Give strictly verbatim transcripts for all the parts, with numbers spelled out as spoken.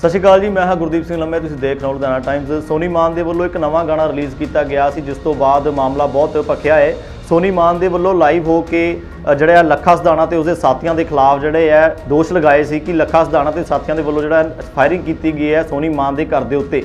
सत श्री अकाल जी, मैं हाँ गुरदीप सिंह लम्बे, तुसीं देख रहे हो लुधियाना टाइम्स। सोनी मान के वलों एक नवा गाना रिलीज़ किया गया सी, जिस तो बाद मामला बहुत भखिया है। सोनी मान के वलों लाइव हो के जोड़ा लखा सिधाना तो उसके साथियों के खिलाफ जोड़े है दोष लगाए सी कि लखा सिधाना तो साथियों के वलों जो फायरिंग की गई है सोनी मान के घर के उत्ते,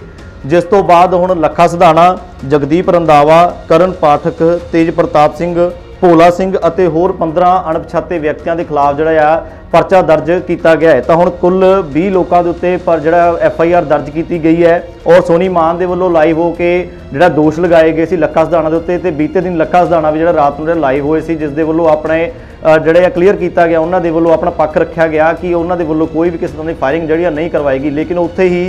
जिस तो बाद हुण लखा सिधाना, जगदीप रंधावा, करन पाठक, तेज प्रताप सिंह, भोला सिंह अते होर पंद्रह अणपछाते व्यक्तियों के खिलाफ जोड़ा परचा दर्ज किया गया है। तो हुण कुल बीस लोगों के उत्ते पर जोड़ा एफ आई आर दर्ज की गई है और सोनी मान के वलों लाइव हो के जोड़ा दोष लगाए गए सी लखा सिधाना के उत्ते। तो बीते दिन लखा सिधाना भी जोड़ा रात को लाइव होए सी, जिस दे वलों अपने जोड़ा क्लीयर किया गया, उन्होंने वलों अपना पक्ष रखा गया कि उन्होंने वलों कोई भी किसी तरह की फायरिंग जी नहीं करवाएगी। लेकिन उत्थे ही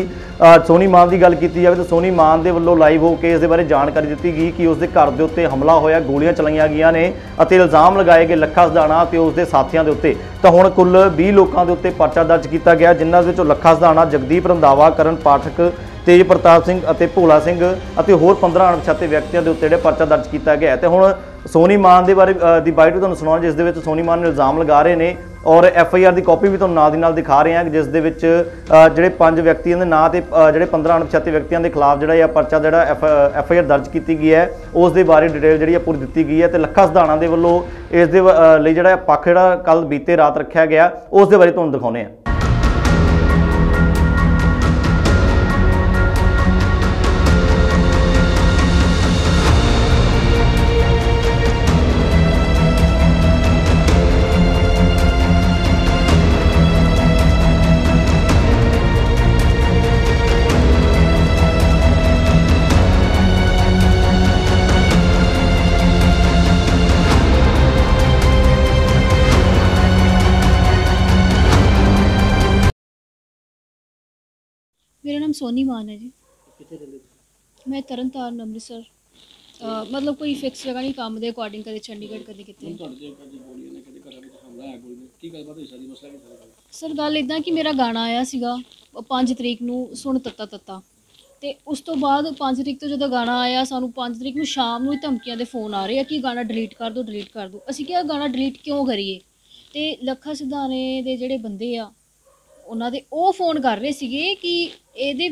सोनी मान की गल की जाए तो सोनी मान के वलों लाइव हो के इस बारे जानकारी दी गई कि उसके घर के उत्ते हमला होया, गोलियां चलाईयां गईयां ने और इल्ज़ाम लगाए गए लखा सिधाना तो उसके साथियों के उत्ते। तो हुण कुल बीस लोगों के उत्ते परचा दर्ज किया गया, जिन्हां विचों लखा सिधाना, जगदीप रंधावा, करन पाठक, तेज प्रताप सिंह अते भोला सिंह अते होर पंद्रह अणपछाते व्यक्तियों के उत्ते जिहड़ा परचा दर्ज किया गया है। तो हुण सोनी मान के बारे दी बाइट भी तुहानूं सुणाउणा, जिस दे विच सोनी मान इल्ज़ाम लगा रहे ने और एफ आई आर की कॉपी भी तुहानूं नाल दी नाल दिखा रहे हैं, जिस दे विच जिहड़े पांच व्यक्तियों के नाम ते जिहड़े पंद्रह अणपछाते व्यक्तियों के खिलाफ जिहड़ा परचा जिहड़ा एफ एफ आई आर दर्ज की गई है उस दे बारे डिटेल जिहड़ी पूरी दित्ती गई है। तो लखा सिधाना के वलों इस दे लई जिहड़ा पक्ष जिहड़ा कल बीते रात रखा गया उस दे बारे तुहानूं दिखाउणे आ। मेरा नाम सोनी मान है जी, मैं तरन तारण अमृतसर, मतलब कोई फिक्स जगह नहीं, काम के अकॉर्डिंग कदे चंडीगढ़ कदे कितने। सर गल इदा कि मेरा गाना आया सीगा पाँच तरीक नू सुन तत्ता तत्ता, तो उस तो बाद पाँच तरीक तो जो गाना आया सानू पाँच तरीक नू शाम नू धमकियां दे फोन आ रहे हैं कि गाना डिलीट कर दो डिलीट कर दो। असीं क्या गाना डिलीट क्यों करिए, तो लखा सिधाने दे जिहड़े बंदे आ उन्होंने वो फोन कर रहे थे कि ये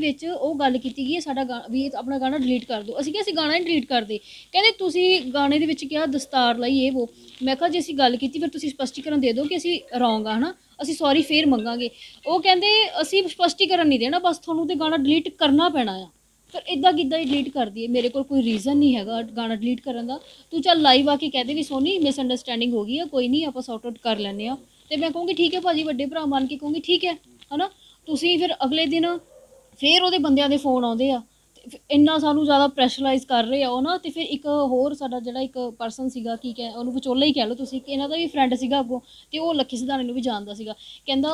गल की गई है साडा गाना भी अपना गाना डिलीट कर दो। असीं क्या असीं गाना ही डिलीट कर दे, कहते तुसीं गाने दे विच क्या दस्तार लाई ये वो। मैं कहा जे असीं गल की फिर तुसीं स्पष्टीकरण दे दो कि असीं रॉन्ग आ, है ना, असीं सॉरी फिर मंगांगे। वो कहते असीं स्पष्टीकरण नहीं देना, बस तुहानूं ते गाना डिलीट करना पैना है। फिर इदा कि डिलीट कर दिए, मेरे को कोई रीज़न नहीं है गाना डिलीट करन दा। तू चल लाइव आके कहते भी सोनी मिसअंडरस्टैंडिंग हो गई है, कोई नहीं आपां सॉर्ट आउट कर लैंदे आ। तो मैं कहूँगी ठीक है भाजी, वड्डे भरा मान के कहूँगी ठीक है, है ना। तुसीं फिर अगले दिन फिर वो बंदियां दे फोन आउंदे आ, इन्ना सानू ज़्यादा प्रैशराइज कर रहे हो ना। तो फिर एक होर साडा जिहड़ा एक परसन सीगा, की कह उहनूं विचोला ही कह लो तुसीं, इन्हां दा भी फ्रेंड सीगा अगों, ते वो लखे सिधाने नूं भी जानदा सीगा। कहंदा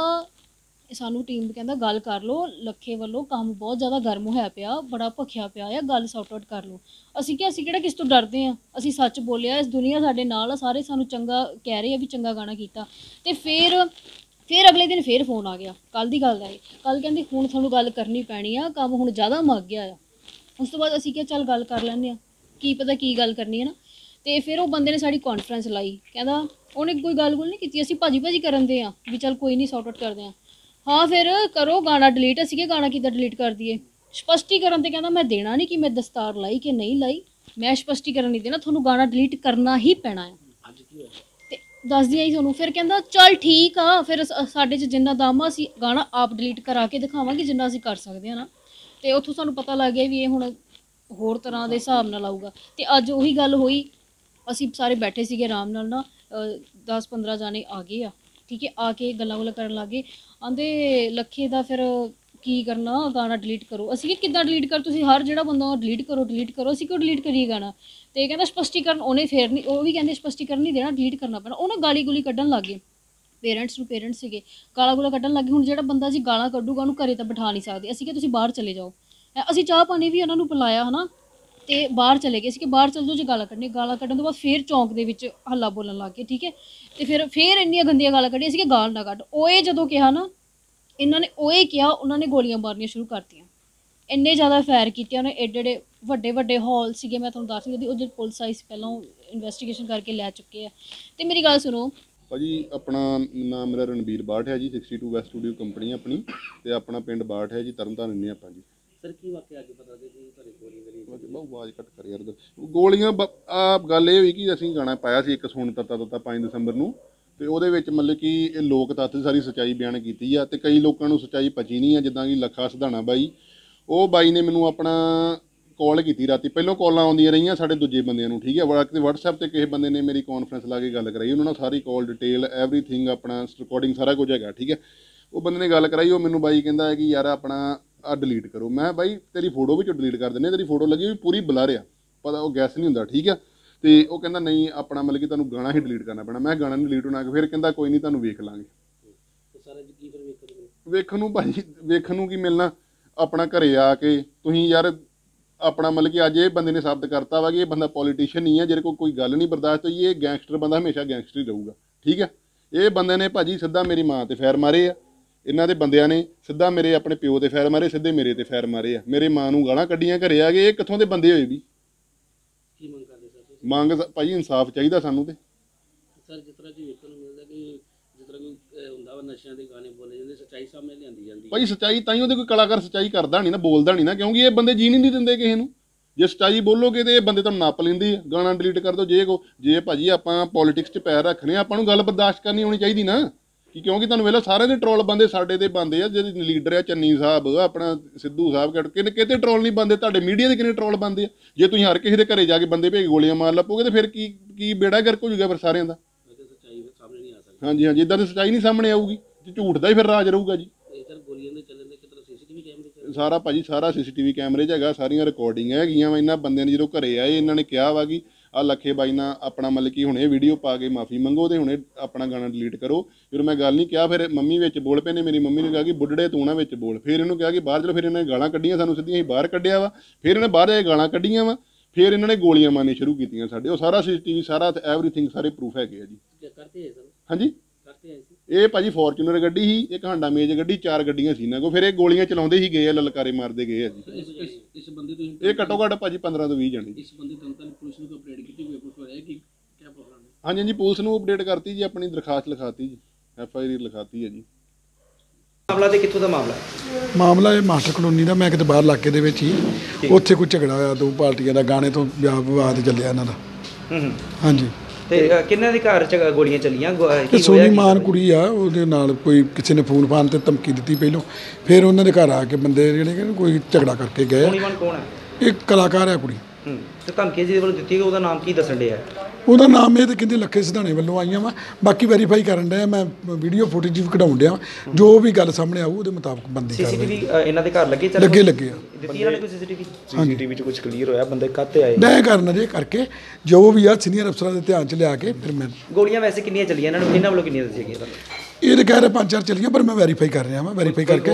सानू टीम कहंदा गल कर लो, लखे वल्लों काम बहुत ज़्यादा गर्म होया पिया, बड़ा भखिया पिया है, गल सॉर्ट आउट कर लो। असीं क्या असीं किहड़ा किस तों डरदे आ, असीं सच बोलिया, इस दुनिया साडे नाल आ, सारे सानू चंगा कह रहे आ भी चंगा गाना कीता। ते फिर फिर अगले दिन फिर फोन आ गया, कल की गल है, कल कहते हूँ थोड़ा गल करनी पैनी आ, काम हूँ ज़्यादा मग गया आ। उस तो बाद असीं क्या चल गल कर लैंदे आ, की पता की गल करनी है ना। तो फिर वो बंदे ने साड़ी कॉन्फ्रेंस लाई, कहता उन्हें कोई गल गुल नहीं की, असीं भाजी भाजी करन दे आ भी चल कोई नहीं सॉर्ट आउट करते हैं। हाँ फिर करो गाना डिलीट, असीं क्या गाना किद्दां डिलीट कर दिए। स्पष्टीकरण तो कहता मैं देना नहीं कि मैं दस्तार लाई कि नहीं लाई, मैं स्पष्टीकरण नहीं देना, तुहानूं गाना डिलीट करना ही पैना है। दस दिया ही थोनू, फिर कहता चल ठीक आ, फिर साढ़े जिन्ना दम असी गाना आप डिलीट करा के दिखावे जिन्ना असी कर सकते हैं ना। तो उतों सूँ पता लग गया भी ये हूँ होर तरह के हिसाब न आऊगा। तो अज उ गल हुई, असी सारे बैठे थे आराम नाल ना, दस पंद्रह जाने आ गए आ, ठीक है, आके गल्लां गुल्लां करन लग गए, आंदे लखे दा फिर की करना गाना डिलीट करो। असी कि डिलीट कर, तुसीं हर जिहड़ा बंदा डिलीट करो डिलीट करो, असी क्यों डिलीट करिए गाना। तो कहना स्पष्टीकरण उन्हें फिर नहीं, वो भी कहते स्पष्टीकरण नहीं देना, डिलीट करना पैना। उन्हें गाली गुली कड्ढन लग गए, पेरेंट्स नूं पेरेंट्स सीगे गाला गुला कड्ढन लग गए। हुण जिहड़ा बंदा जी गाला कड्ढूगा उन्हें घरे तां बिठा नहीं सकदे, असीं कि तुसीं बाहर चले जाओ। असीं चाह पानी भी उन्हां नूं पिलाया, है ना, तो बाहर चले गए कि बाहर चल जाओ जो गाला कड्ढने। गाला कड्ढन तो बाद फिर चौंक दे विच हल्ला बोलन लग गए, ठीक है। तो फिर फिर इन्नियां गंदियां गाला कड्ढियां कि गाल ना कड्ढ, ओए जदों कहा ना इन्होंने ओए किया, उन्होंने गोलियां मारनिया शुरू करती, इन्ने ज़्यादा फायर किए, उन्हें एडे एडे व्डे व्डे हॉल से। मैं थोड़ा दस नहीं दी, उधर पुलिस आई से पहलों इन्वेस्टिगेशन करके लै चुके हैं। तो मेरी गल सुनो, भाजी अपना नाम मेरा रणबीर बाठ है जी, sixty two west studio company अपनी, तो अपना पिंड बाठ है जी, तरनतारन नहीं अपना जी। सर की वाकया अज पता दे जी ਤੁਹਾਡੇ ਗੋਲੀ ਵਾਲੀ ਆਵਾਜ਼ ਘਟ ਕਰ ਯਾਰ ਗੋਲੀਆਂ ਆ ਗੱਲ ਇਹ ਹੋਈ ਕਿ ਅਸੀਂ ਗਾਣਾ ਪਾਇਆ ਸੀ ਇੱਕ ਸੁਣ ਤਤਾ ਤਤਾ ਪੰਜ ਦਸੰਬਰ ਨੂੰ, ਤੇ ਉਹਦੇ ਵਿੱਚ ਮਤਲਬ ਕਿ ਇਹ ਲੋਕ ਤੱਤ ਸਾਰੀ ਸੱਚਾਈ ਬਿਆਨ ਕੀਤੀ ਆ, ਤੇ ਕਈ ਲੋਕਾਂ ਨੂੰ ਸੱਚਾਈ ਪਚੀ ਨਹੀਂ ਆ। ਜਿੱਦਾਂ ਕਿ ਲੱਖਾ ਸਿਧਾਣਾ ਬਾਈ, ਉਹ ਬਾਈ ਨੇ ਮੈਨੂੰ ਆਪਣਾ कॉल की राती पहलों कॉल आदि रही साढ़े दूजे बंद नूं, ठीक है, वट्सएप पर किसी बंदे ने मेरी कॉन्फ्रेंस ला के गल कराई, उन्होंने सारी कॉल डिटेल एवरीथिंग अपना रिकॉर्डिंग सारा कुछ है, ठीक है। वो बंदे ने गल कराई, वो मैनू बाई कहता है कि यार अपना आ डिलीट करो, मैं भाई तेरी फोटो भी डिलीट कर देने, तेरी फोटो लगी हुई पूरी बुलारिया पता वो गैस नहीं होंगे, ठीक है। तो वह कहता नहीं अपना मतलब कि तुम्हें गाना ही डिलीट करना पैना, मैं गाना नहीं डिलीट होना, फिर कहता कोई नहीं तुम्हें वेख लाँगे। वेखन भाई वेखन की मिलना अपना घर आके तुम यार अपना मतलब कि अज ये बंदे ने साबित करता वा कि ये बंदा पॉलिटिशियन नहीं है, जेरे को कोई गल नहीं बर्दाश्त तो ये गैंगस्टर बंदा हमेशा गैंगस्टर ही रहूगा, ठीक है। ये बंदे ने भाजी सीधा मेरी माँ ते फैर मारे आ, इन्हों के बंदिया ने सीधा मेरे अपने प्यो ते फैर मारे, सीधे मेरे ते फैर मारे आ, मेरी माँ नूं गालां कड्डियां घरे आ गए, ये कित्थों दे बंदे होए भी। मंग भाजी इंसाफ चाहिए सानूं ते सर, जिस तरह जी वेखण नूं मिलदा कि जिस तरह कोई हुंदा वा नशियां दे गाने बोले जांदे, सच्चाई सामने लिआंदी जांदी भाई। सच्चाई ताइयों ते कोई कलाकार सच्चाई करदा नहीं ना, बोलदा नहीं ना, क्योंकि ये बंदे जीन नहीं दिंदे किसी नूं। जे सच्चाई बोलोगे तो ये बंदे तुहानूं नप लैंदे, गाना डिलीट कर दो जे को जे भाजी आपां पॉलिटिक्स च पैर रखने, आपां नूं गल बर्दाश्त करनी होनी चाहिए ना, कि क्योंकि तुहानूं वेला सारे दे ट्रोल बंदे साडे ते बंदे आ, जे लीडर आ चन्नी साहब अपना सिद्धू साहब कट किने किते ट्रोल नहीं बंदे, तुहाडे मीडिया दे किने ट्रोल बंदे आ। जे तुसीं हर किसी दे घरे जाके बंदे भेज गोलियां मार लपोगे तो फिर की की बेड़ा गर्क हो जूगा फिर सारिआं दा। हाँ जी हाँ जी, इधर तो सच्चाई नहीं सामने आऊगी, झूठ का ही फिर राज रहूगा जी। सारा भाजी सारा सीसीटीवी कैमरे है, सारिया रिकॉर्डिंग है, इन्होंने बंद ने जो घरे आए इन्होंने कहा वा कि आ लखे बाई ना अपना मतलब कि हुणे वीडियो पा के माफ़ी मंगो तो हुणे अपना गाना डिलीट करो। फिर मैं गल नहीं कहा, फिर मम्मी में बोल पे ने, मेरी मम्मी ने कहा कि बुढ़े तू ना विच बोल, फिर इन्होंने कहा कि बाहर चलो, फिर इन्होंने गालां कड्डियां सानूं सीधियां, असीं बाहर कड्डिया वा, फिर इन्होंने बाहर जाके गालां कड्डियां वा, फिर इन्होंने गोलियां मारनी शुरू कीतियां साडे। ओह सारा सीसीटीवी सारा एवरीथिंग सारे प्रूफ है जी। हाँ जी, ये भाजी फॉर्चूनर गड्डी ही, एक हांडा मेज गड्डी, चार गड्डियां सी ना को, फिर ये गोलियां चलाते ही गए, ललकारे मारते गए जी। ये घट्टो घट्ट भाजी पंद्रह तो भी जने। हाँ जी हाँ जी, पुलिस नूं अपडेट करती जी, अपनी दरखास्त लिखाती जी, एफ आई आर लिखाती है जी। ਮਾਮਲਾ ਤੇ ਕਿੱਥੋਂ ਦਾ ਮਾਮਲਾ ਮਾਮਲਾ ਇਹ ਮਾਸਟਰ ਕਲੋਨੀ ਦਾ, ਮੈਂ ਕਿਤੇ ਬਾਹਰ ਇਲਾਕੇ ਦੇ ਵਿੱਚ ਹੀ, ਉੱਥੇ ਕੋਈ ਝਗੜਾ ਹੋਇਆ ਦੋ ਪਾਰਟੀਆਂ ਦਾ, ਗਾਣੇ ਤੋਂ ਵਿਵਾਦ ਚੱਲਿਆ ਇਹਨਾਂ ਦਾ। ਹਾਂਜੀ, ਤੇ ਕਿੰਨਾਂ ਦੇ ਘਰ ਚ ਗੋਲੀਆਂ ਚੱਲੀਆਂ? ਸੋਨੀ ਮਾਨ ਕੁੜੀ ਆ, ਉਹਦੇ ਨਾਲ ਕੋਈ ਕਿਸੇ ਨੇ ਫੋਨ ਫਾਨ ਤੇ ਧਮਕੀ ਦਿੱਤੀ ਪਹਿਲੋਂ, ਫਿਰ ਉਹਨਾਂ ਦੇ ਘਰ ਆ ਕੇ ਬੰਦੇ ਜਿਹੜੇ ਕੋਈ ਝਗੜਾ ਕਰਕੇ ਗਏ। ਸੋਨੀ ਮਾਨ ਕੌਣ ਹੈ? ਇੱਕ ਕਲਾਕਾਰ ਹੈ ਕੁੜੀ। ਤੇ ਧਮਕੀ ਜਿਹਦੇ ਵੱਲੋਂ ਦਿੱਤੀ ਉਹਦਾ ਨਾਮ ਕੀ ਦੱਸਣ ਡਿਆ? ਉਹਦਾ ਨਾਮ ਇਹ ਤਾਂ ਕਹਿੰਦੇ ਲੱਖੇ ਸਿਧਾਣੇ ਵੱਲੋਂ ਆਈਆਂ ਵਾ, ਬਾਕੀ ਵੈਰੀਫਾਈ ਕਰਨ ਡਿਆ ਮੈਂ, ਵੀਡੀਓ ਫੁਟੇਜ ਵੀ ਕਢਾਉਣ ਡਿਆ, ਜੋ ਵੀ ਗੱਲ ਸਾਹਮਣੇ ਆਊ ਉਹਦੇ ਮੁਤਾਬਕ ਬੰਦੇ ਸੀਸੀਟੀਵੀ ਇਹਨਾਂ ਦੇ ਘਰ ਲੱਗੇ ਲੱਗੇ ਲੱਗੇ ਆ ਦਿੱਤੀ ਇਹਨਾਂ ਨੇ ਕੋਈ ਸੀਸੀਟੀਵੀ ਸੀਸੀਟੀਵੀ ਚ ਕੁਝ ਕਲੀਅਰ ਹੋਇਆ ਬੰਦੇ ਕਾਤੇ ਆਏ ਮੈਂ ਕਰਨਾ ਜੇ ਕਰਕੇ ਜੋ ਵੀ ਆ ਸੀਨੀਅਰ ਅਫਸਰਾਂ ਦੇ ਧਿਆਨ ਚ ਲਿਆ ਕੇ ਫਿਰ ਮੈਂ। ਗੋਲੀਆਂ ਵੈਸੇ ਕਿੰਨੀਆਂ ਚੱਲੀਆਂ ਇਹਨਾਂ ਨੂੰ, ਇਹਨਾਂ ਵੱਲੋਂ ਕਿੰਨੀਆਂ ਦੱਸੀਆਂ ਗਈਆਂ? ਇਹ ਤਾਂ ਕਹਿ ਰਹੇ ਪੰਜ ਚਾਰ ਚੱਲੀਆਂ, ਪਰ ਮੈਂ ਵੈਰੀਫਾਈ ਕਰ ਰਿਹਾ, ਮੈਂ ਵੈਰੀਫਾਈ ਕਰਕੇ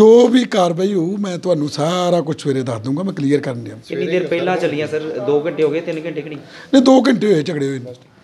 ਜੋ ਵੀ ਕਾਰਵਾਈ ਹੋਊ ਮੈਂ ਤੁਹਾਨੂੰ ਸਾਰਾ ਕੁਝ ਸਵੇਰੇ ਦੱਸ ਦੂੰਗਾ, ਮੈਂ ਕਲੀਅਰ ਕਰਨ ਦਿਆਂ। ਕਿੰਨੀ ਦੇਰ ਪਹਿਲਾਂ ਚੱਲੀਆਂ ਸਰ? ਦੋ ਘੰਟੇ ਹੋ ਗਏ, ਤਿੰਨ ਘੰਟੇ ਕਿ ਨਹੀਂ? ਨਹੀਂ ਦੋ ਘੰਟੇ ਹੋਏ ਝਗੜੇ ਹੋਏ।